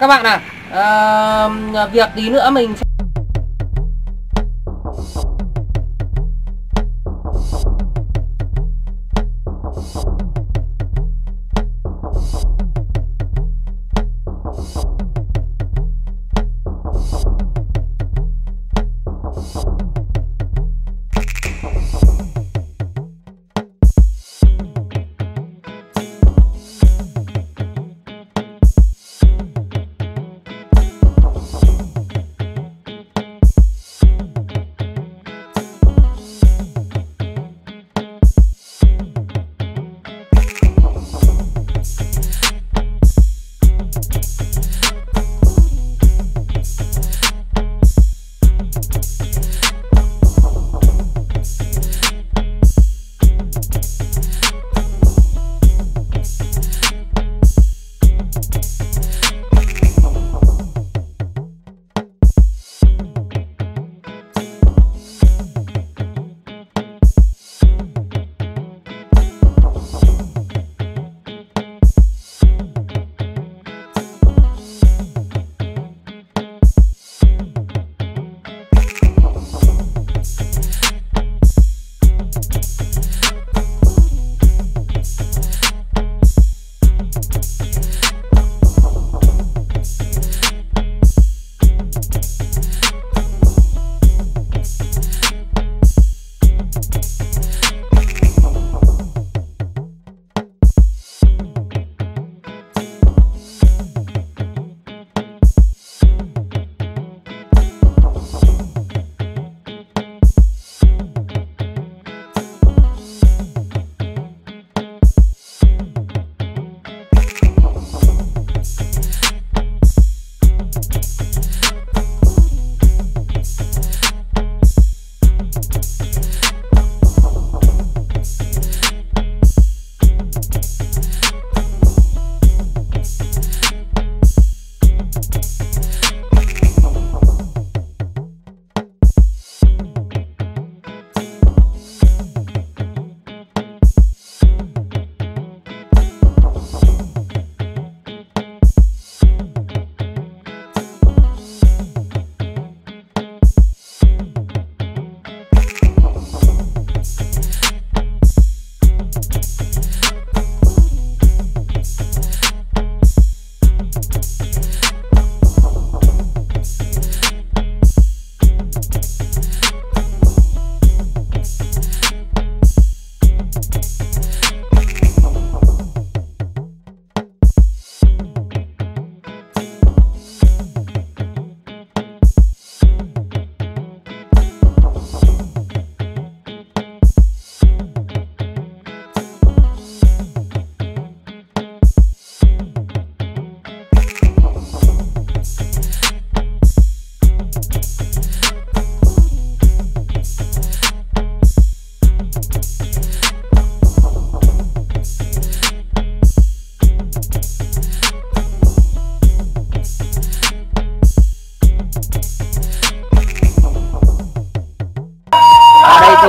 Các bạn ạ, việc tí nữa mình sẽ...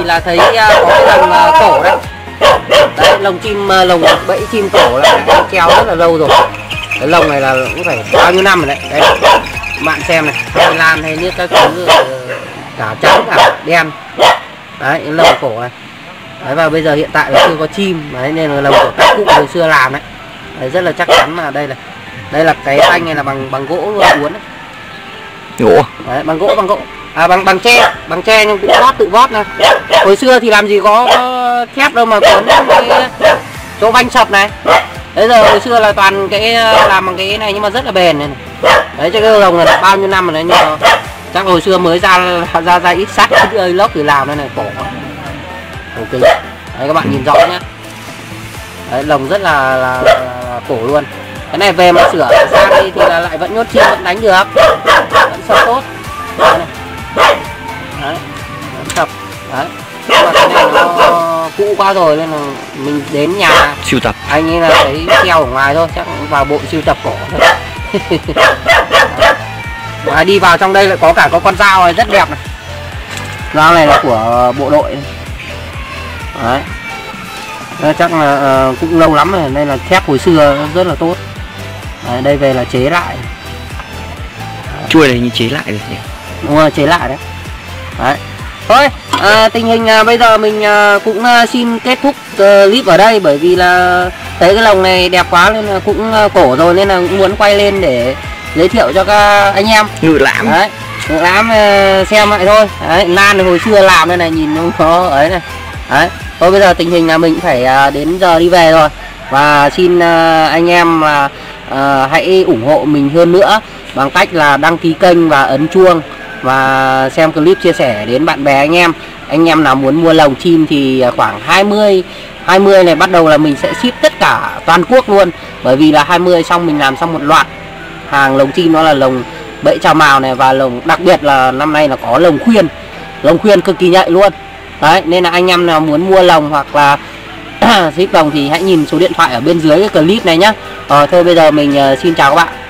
là thấy có cái lồng cổ đấy. Đấy, lồng chim, lồng bẫy chim cổ là treo rất là lâu rồi. Cái lồng này là cũng phải bao nhiêu năm rồi đấy. Đấy, bạn xem này, hay lan hay như các thứ cả trắng cả đen. Đấy, cái lồng cổ này. Đấy, và bây giờ hiện tại là chưa có chim, đấy, nên là lồng của các cụ hồi xưa làm đấy. Đấy, rất là chắc chắn là đây là cái thanh này là bằng gỗ uốn đấy. Gỗ. Đấy, bằng gỗ. À, bằng tre nhưng cũng vót, tự vót này. Hồi xưa thì làm gì có thép đâu mà cuốn cái chỗ vanh sập này. Đấy, giờ hồi xưa là toàn cái làm bằng cái này nhưng mà rất là bền này. Đấy, cho cái lồng này là bao nhiêu năm rồi đấy, nhưng mà chắc hồi xưa mới ra ít sắt ơi lốc thì làm đây này, cổ ok. Đấy, các bạn nhìn rõ nhá. Đấy, lồng rất là cổ luôn. Cái này về mà sửa sang đi thì là lại vẫn nhốt chim, vẫn đánh được, vẫn sập tốt. Đấy này. Đấy, sập. Đấy, mà cái này nó cũ quá rồi nên là mình đến nhà sưu tập. Anh ấy là thấy treo ở ngoài thôi, chắc vào bộ sưu tập cổ thôi. À, đi vào trong đây lại có cả có con dao này rất đẹp này. Dao này là của bộ đội. Đấy. Chắc là cũng lâu lắm rồi nên là thép hồi xưa rất là tốt. Đấy, đây về là chế lại. Chuôi này như chế lại được nhỉ? Đúng rồi, chế lại đấy. Đấy. Thôi, tình hình bây giờ mình cũng xin kết thúc clip ở đây, bởi vì là thấy cái lồng này đẹp quá nên là cũng cổ rồi, nên là cũng muốn quay lên để giới thiệu cho các anh em ngự lãm. Đấy, ngự lãm xem lại thôi. Đấy, lan hồi xưa làm đây này, nhìn nó có ấy này. Đấy, thôi bây giờ tình hình là mình phải đến giờ đi về rồi. Và xin anh em hãy ủng hộ mình hơn nữa bằng cách là đăng ký kênh và ấn chuông, và xem clip chia sẻ đến bạn bè anh em. Anh em nào muốn mua lồng chim thì khoảng 20 này bắt đầu là mình sẽ ship tất cả toàn quốc luôn, bởi vì là 20 xong mình làm xong một loạt hàng lồng chim, nó là lồng bẫy trà mào này, và lồng đặc biệt là năm nay là có lồng khuyên, cực kỳ nhạy luôn. Đấy, nên là anh em nào muốn mua lồng hoặc là ship lồng thì hãy nhìn số điện thoại ở bên dưới cái clip này nhá. Thôi bây giờ mình xin chào các bạn.